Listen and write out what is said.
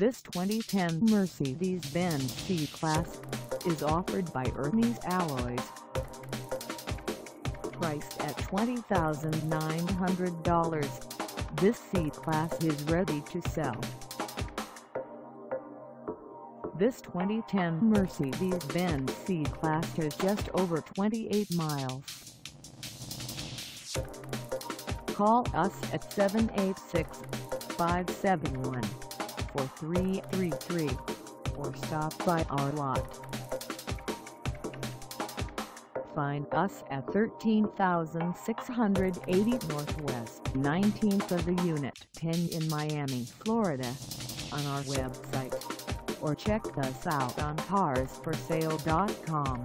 This 2010 Mercedes-Benz C-Class is offered by Ernie's Alloys. Priced at $20,900, this C-Class is ready to sell. This 2010 Mercedes-Benz C-Class has just over 28 miles. Call us at 786-571-4333 or stop by our lot. Find us at 13,680 Northwest 19th of the Unit 10 in Miami, Florida, on our website, or check us out on carsforsale.com.